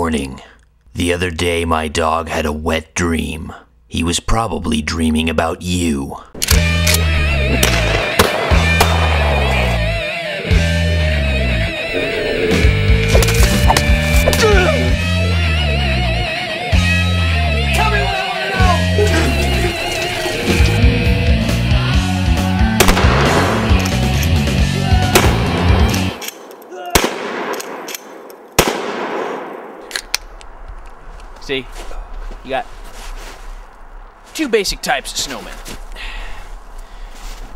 Warning. The other day my dog had a wet dream. He was probably dreaming about you. See, you got two basic types of snowmen.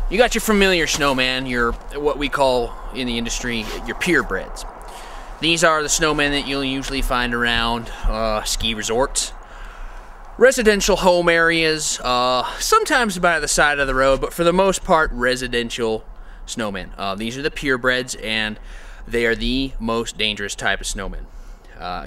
You got your familiar snowman, your what we call in the industry your purebreds. These are the snowmen that you'll usually find around ski resorts, residential home areas, sometimes by the side of the road, but for the most part residential snowmen. These are the purebreds, and they are the most dangerous type of snowmen.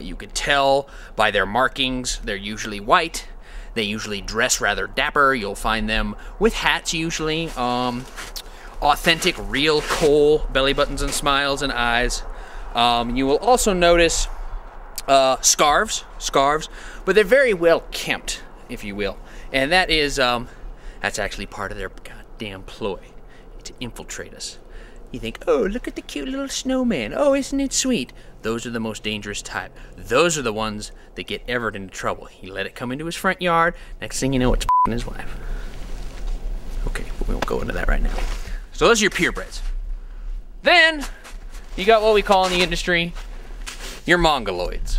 You can tell by their markings. They're usually white. They usually dress rather dapper. You'll find them with hats usually. Authentic, real coal belly buttons and smiles and eyes. You will also notice scarves, but they're very well kempt, if you will. And that is, that's actually part of their goddamn ploy to infiltrate us. You think, oh, look at the cute little snowman. Oh, isn't it sweet? Those are the most dangerous type. Those are the ones that get Everett into trouble. He let it come into his front yard. Next thing you know, it's f***ing his wife. Okay, but we won't go into that right now. So those are your purebreds. Then, you got what we call in the industry, your mongoloids.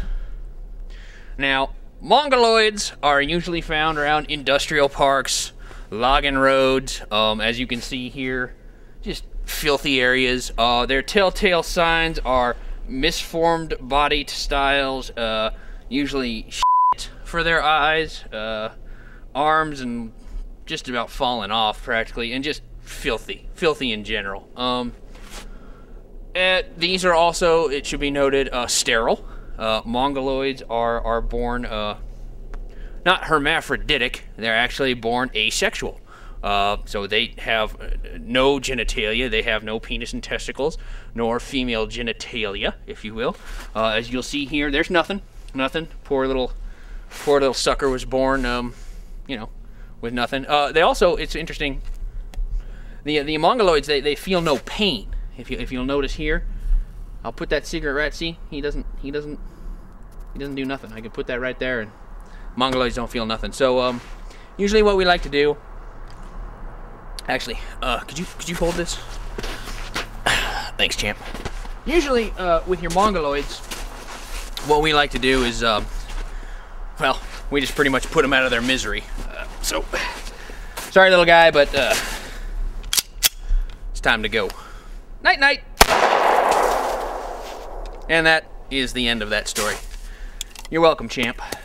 Now, mongoloids are usually found around industrial parks, logging roads, as you can see here, just filthy areas. Their telltale signs are misformed body styles, usually shit for their eyes, arms and just about falling off practically, and just filthy in general. These are also, it should be noted, sterile. Mongoloids are born not hermaphroditic, they're actually born asexual. So they have no genitalia, they have no penis and testicles, nor female genitalia, if you will. As you'll see here, there's nothing. Poor little sucker was born, you know, with nothing. They also, it's interesting, the mongoloids, they feel no pain. If you'll notice here, I'll put that cigarette right, see, he doesn't do nothing. I can put that right there, and mongoloids don't feel nothing. So, usually what we like to do, actually, could you hold this? Thanks, champ. Usually, with your mongoloids, what we like to do is, well, we just pretty much put them out of their misery. So, sorry, little guy, but it's time to go. Night, night. And that is the end of that story. You're welcome, champ.